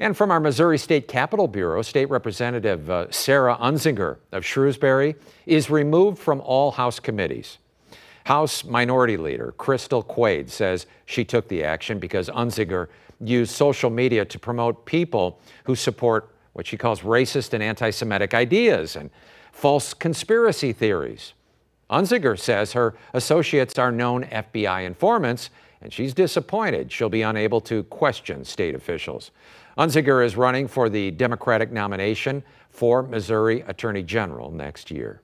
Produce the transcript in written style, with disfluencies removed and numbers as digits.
And from our Missouri State Capitol Bureau, State Representative Sarah Unsicker of Shrewsbury is removed from all House committees. House Minority Leader Crystal Quade says she took the action because Unsicker used social media to promote people who support what she calls racist and anti-Semitic ideas and false conspiracy theories. Unsicker says her associates are known FBI informants, and she's disappointed she'll be unable to question state officials. Unsicker is running for the Democratic nomination for Missouri Attorney General next year.